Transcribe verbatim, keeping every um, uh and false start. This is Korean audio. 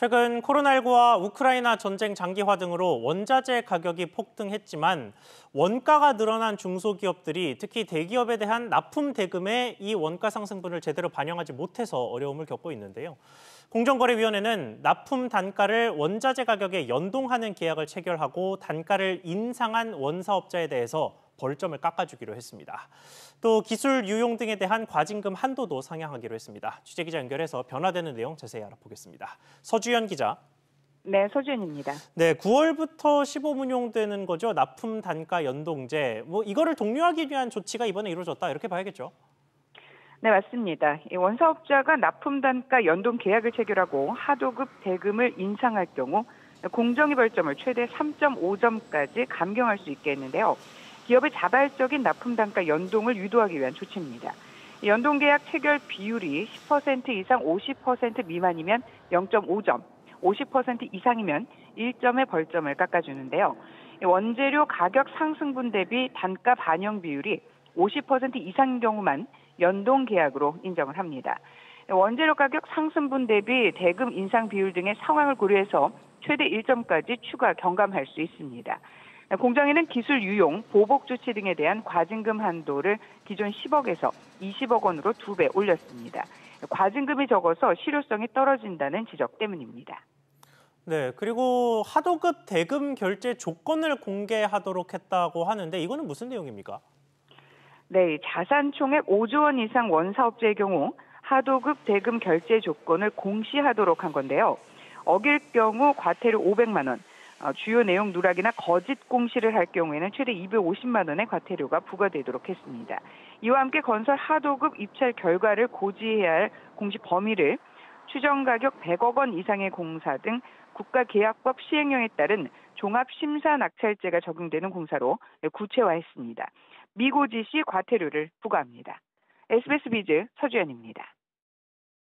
최근 코로나 일구와 우크라이나 전쟁 장기화 등으로 원자재 가격이 폭등했지만 원가가 늘어난 중소기업들이 특히 대기업에 대한 납품 대금에 이 원가 상승분을 제대로 반영하지 못해서 어려움을 겪고 있는데요. 공정거래위원회는 납품 단가를 원자재 가격에 연동하는 계약을 체결하고 단가를 인상한 원사업자에 대해서 벌점을 깎아주기로 했습니다. 또 기술 유용 등에 대한 과징금 한도도 상향하기로 했습니다. 취재기자 연결해서 변화되는 내용 자세히 알아보겠습니다. 서주연 기자. 네, 서주연입니다. 네, 구월부터 시범 운용되는 거죠. 납품 단가 연동제. 뭐 이거를 독려하기 위한 조치가 이번에 이루어졌다 이렇게 봐야겠죠. 네, 맞습니다. 원사업자가 납품 단가 연동 계약을 체결하고 하도급 대금을 인상할 경우 공정위 벌점을 최대 삼 점 오 점까지 감경할 수 있게 했는데요. 기업의 자발적인 납품 단가 연동을 유도하기 위한 조치입니다. 연동 계약 체결 비율이 십 퍼센트 이상 오십 퍼센트 미만이면 영 점 오 점, 오십 퍼센트 이상이면 일 점의 벌점을 깎아주는데요. 원재료 가격 상승분 대비 단가 반영 비율이 오십 퍼센트 이상인 경우만 연동 계약으로 인정을 합니다. 원재료 가격 상승분 대비 대금 인상 비율 등의 상황을 고려해서 최대 일 점까지 추가 경감할 수 있습니다. 공정위는 기술 유용, 보복 조치 등에 대한 과징금 한도를 기존 십억에서 이십억 원으로 두 배 올렸습니다. 과징금이 적어서 실효성이 떨어진다는 지적 때문입니다. 네, 그리고 하도급 대금 결제 조건을 공개하도록 했다고 하는데 이거는 무슨 내용입니까? 네, 자산 총액 오조 원 이상 원사업자의 경우 하도급 대금 결제 조건을 공시하도록 한 건데요. 어길 경우 과태료 오백만 원. 주요 내용 누락이나 거짓 공시를 할 경우에는 최대 이백오십만 원의 과태료가 부과되도록 했습니다. 이와 함께 건설 하도급 입찰 결과를 고지해야 할 공시 범위를 추정가격 백억 원 이상의 공사 등 국가계약법 시행령에 따른 종합심사낙찰제가 적용되는 공사로 구체화했습니다. 미고지 시 과태료를 부과합니다. 에스비에스 비즈 서주연입니다.